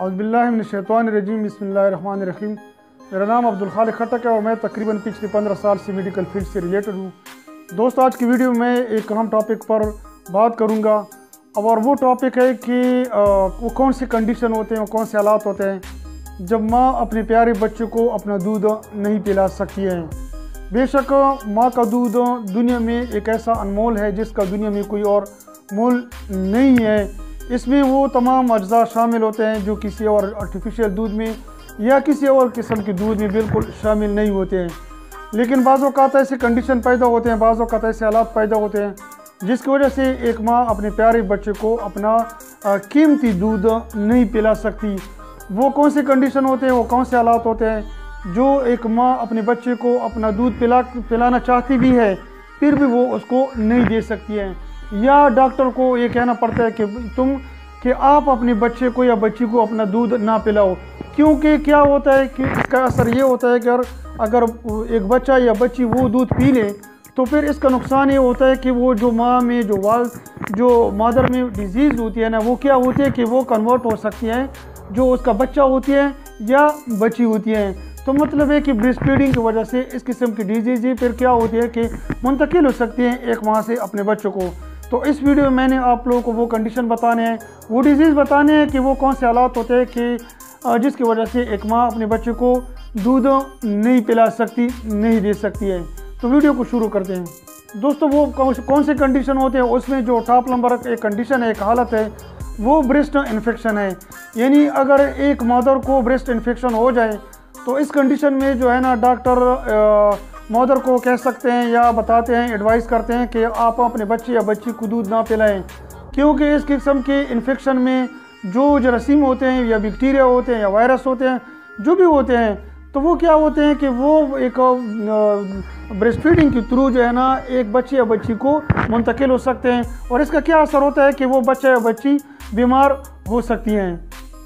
औज़ुबिल्लाहिमिनश्शैतानिर्रजीम बिस्मिल्लाहिर्रहमानिर्रहीम। मेरा नाम अब्दुल खालिक खटक है और मैं तकरीबन पिछले 15 साल से मेडिकल फील्ड से रिलेटेड हूँ। दोस्त, आज की वीडियो में मैं एक अहम टॉपिक पर बात करूँगा और वो टॉपिक है कि वो कौन से कंडीशन होते हैं और कौन से हालात होते हैं जब माँ अपने प्यारे बच्चे को अपना दूध नहीं पिला सकती है। बेशक माँ का दूध दुनिया में एक ऐसा अनमोल है जिसका दुनिया में कोई और मोल नहीं है। इसमें वो तमाम अज्जा शामिल होते हैं जो किसी और आर्टिफिशियल दूध में या किसी और किस्म के दूध में बिल्कुल शामिल नहीं होते हैं। लेकिन बाज़ औक़ात ऐसे कंडीशन पैदा होते हैं, बाज़ औक़ात ऐसे हालात पैदा होते हैं जिसकी वजह से एक माँ अपने प्यारे बच्चे को अपना कीमती दूध नहीं पिला सकती। वो कौन से कंडीशन होते हैं, वो कौन से हालात होते हैं जो एक माँ अपने बच्चे को अपना दूध पिलाना चाहती भी है फिर भी वो उसको नहीं दे सकती है, या डॉक्टर को ये कहना पड़ता है कि आप अपने बच्चे को या बच्ची को अपना दूध ना पिलाओ। क्योंकि क्या होता है कि इसका असर ये होता है कि अगर एक बच्चा या बच्ची वो दूध पी ले तो फिर इसका नुकसान ये होता है कि वो जो माँ में जो मादर में डिजीज़ होती है ना, वो क्या होती है कि वो कन्वर्ट हो सकती है जो उसका बच्चा होती है या बच्ची होती है। तो मतलब है कि ब्रेस्ट फीडिंग की वजह से इस किस्म की डिजीज़ फिर क्या होती है कि मुंतकिल हो सकती हैं एक माँ से अपने बच्चों को। तो इस वीडियो में मैंने आप लोगों को वो कंडीशन बताने हैं, वो डिजीज़ बताने हैं कि वो कौन से हालात होते हैं कि जिसकी वजह से एक माँ अपने बच्चे को दूध नहीं पिला सकती, नहीं दे सकती है। तो वीडियो को शुरू करते हैं। दोस्तों, वो कौन से कंडीशन होते हैं, उसमें जो टॉप नंबर एक कंडीशन है, एक हालत है, वो ब्रेस्ट इन्फेक्शन है। यानी अगर एक मदर को ब्रेस्ट इन्फेक्शन हो जाए तो इस कंडीशन में जो है ना, डॉक्टर मदर को कह सकते हैं या बताते हैं, एडवाइस करते हैं कि आप अपने बच्चे या बच्ची को दूध ना पिलाएं, क्योंकि इस किस्म के इन्फेक्शन में जो जरासीम होते हैं या बैक्टीरिया होते हैं या वायरस होते हैं, जो भी होते हैं, तो वो क्या होते हैं कि वो एक ब्रेस्ट फीडिंग के थ्रू जो है ना एक बच्चे या बच्ची को मुंतकिल हो सकते हैं। और इसका क्या असर होता है कि वो बच्चा या बच्ची बीमार हो सकती हैं।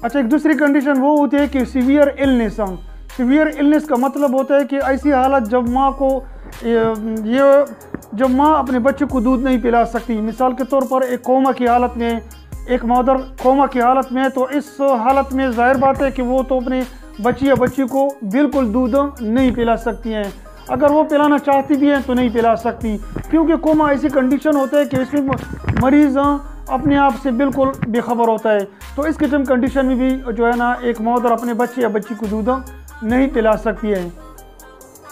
अच्छा, एक दूसरी कंडीशन वो होती है कि सीवियर इलनेस। सीवियर इलनेस का मतलब होता है कि ऐसी हालत जब माँ अपने बच्चे को दूध नहीं पिला सकती। मिसाल के तौर पर एक कोमा की हालत में, एक मदर कोमा की हालत में, तो इस हालत में जाहिर बात है कि वो तो अपने बच्ची या बच्ची को बिल्कुल दूध नहीं पिला सकती हैं। अगर वो पिलाना चाहती भी हैं तो नहीं पिला सकती, क्योंकि कोमा ऐसी कंडीशन होता है कि इसमें मरीज़ अपने आप से बिल्कुल बेखबर होता है। तो इस किस्म कंडीशन में भी जो है ना एक मदर अपने बच्चे या बच्ची को दूध नहीं पिला सकती है।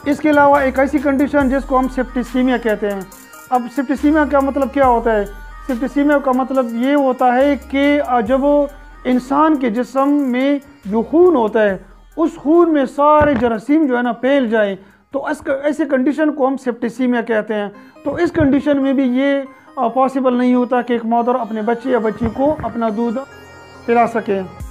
इसके अलावा एक ऐसी कंडीशन जिसको हम सेप्टिसीमिया कहते हैं। अब सेप्टिसीमिया का मतलब क्या होता है? सेप्टिसीमिया का मतलब ये होता है कि जब इंसान के जिस्म में जो खून होता है उस खून में सारे जरासीम जो है ना फैल जाए, तो इस ऐसे कंडीशन को हम सेप्टिसीमिया कहते हैं। तो इस कंडीशन में भी ये पॉसिबल नहीं होता कि एक मदर अपने बच्चे या बच्ची को अपना दूध पिला सके।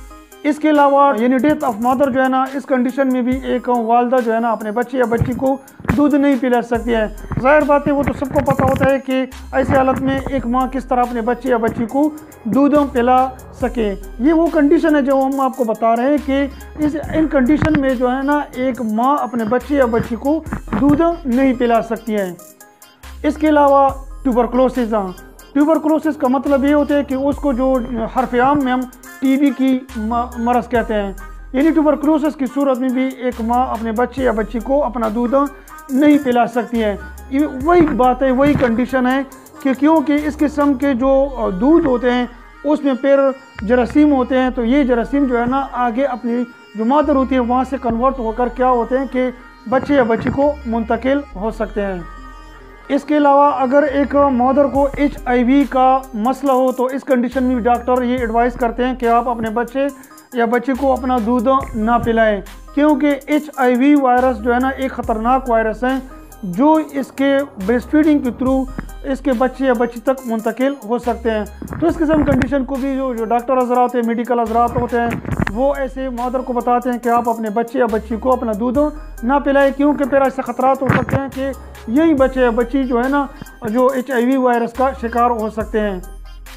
इसके अलावा यानी डेथ ऑफ मदर जो है ना, इस कंडीशन में भी एक वालदा जो है ना अपने बच्चे या बच्ची को दूध नहीं पिला सकती है। जाहिर बात है, वो तो सबको पता होता है कि ऐसी हालत में एक माँ किस तरह अपने बच्चे या बच्ची को दूध पिला सके। ये वो कंडीशन है जो हम आपको बता रहे हैं कि इन कंडीशन में जो है ना एक माँ अपने बच्चे या बच्ची को दूध नहीं पिला सकती है। इसके अलावा ट्यूबरक्लोसिस। ट्यूबरक्लोसिस का मतलब ये होता है कि उसको जो हरफ आम में हम टीबी की मरज़ कहते हैं। यानी ट्यूबरक्लोसिस की सूरत में भी एक माँ अपने बच्चे या बच्ची को अपना दूध नहीं पिला सकती है। ये वही बात है, वही कंडीशन है कि क्योंकि इस किस्म के जो दूध होते हैं उसमें फिर जरासीम होते हैं, तो ये जरासीम जो है ना आगे अपनी जो मादर होती है वहाँ से कन्वर्ट होकर क्या होते हैं कि बच्चे या बच्ची को मुंतकिल हो सकते हैं। इसके अलावा अगर एक मदर को HIV का मसला हो तो इस कंडीशन में डॉक्टर ये एडवाइस करते हैं कि आप अपने बच्चे या बच्ची को अपना दूध ना पिलाएं, क्योंकि HIV वायरस जो है ना एक ख़तरनाक वायरस है जो इसके ब्रेस्ट फीडिंग के थ्रू इसके बच्चे या बच्ची तक मुंतकिल हो सकते हैं। तो इस किस्म कंडीशन को भी जो डॉक्टर हजरात हैं, मेडिकल हजरात होते हैं, वो ऐसे मदर को बताते हैं कि आप अपने बच्चे या बच्ची को अपना दूध ना पिलाएं, क्योंकि फिर ऐसे ख़तरात हो सकते हैं कि यही बच्चे या बच्ची जो है ना जो HIV वायरस का शिकार हो सकते हैं।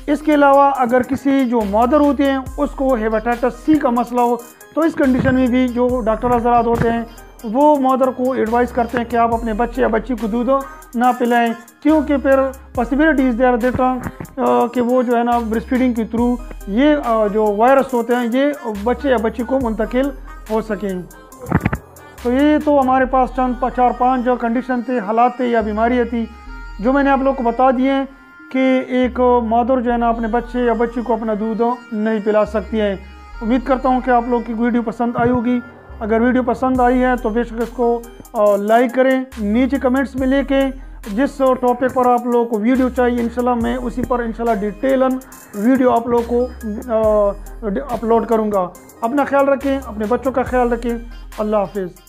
इसके अलावा अगर किसी जो मदर होती हैं उसको हेपेटाइटिस C का मसला हो तो इस कंडीशन में भी जो डॉक्टर हजरात होते हैं वो मदर को एडवाइस करते हैं कि आप अपने बच्चे या बच्ची को दूध ना पिलाएं, क्योंकि फिर पॉसिबिलिटीज़ देर देता कि वो जो है ना ब्रेस्ट फीडिंग के थ्रू ये जो वायरस होते हैं ये बच्चे या बच्ची को मुंतकिल हो सकें। तो ये तो हमारे पास चंद 4-5 जो कंडीशन थे, हालात थे या बीमारियाँ थी जो मैंने आप लोग को बता दिए हैं कि एक मादर जो है ना अपने बच्चे या बच्ची को अपना दूध नहीं पिला सकती है। उम्मीद करता हूँ कि आप लोग की वीडियो पसंद आई होगी। अगर वीडियो पसंद आई है तो बेशक इसको लाइक करें। नीचे कमेंट्स में लेके जिस टॉपिक पर आप लोगों को वीडियो चाहिए इंशाल्लाह मैं उसी पर इंशाल्लाह डिटेलन वीडियो आप लोगों को अपलोड करूँगा। अपना ख्याल रखें, अपने बच्चों का ख्याल रखें। अल्लाह हाफिज़।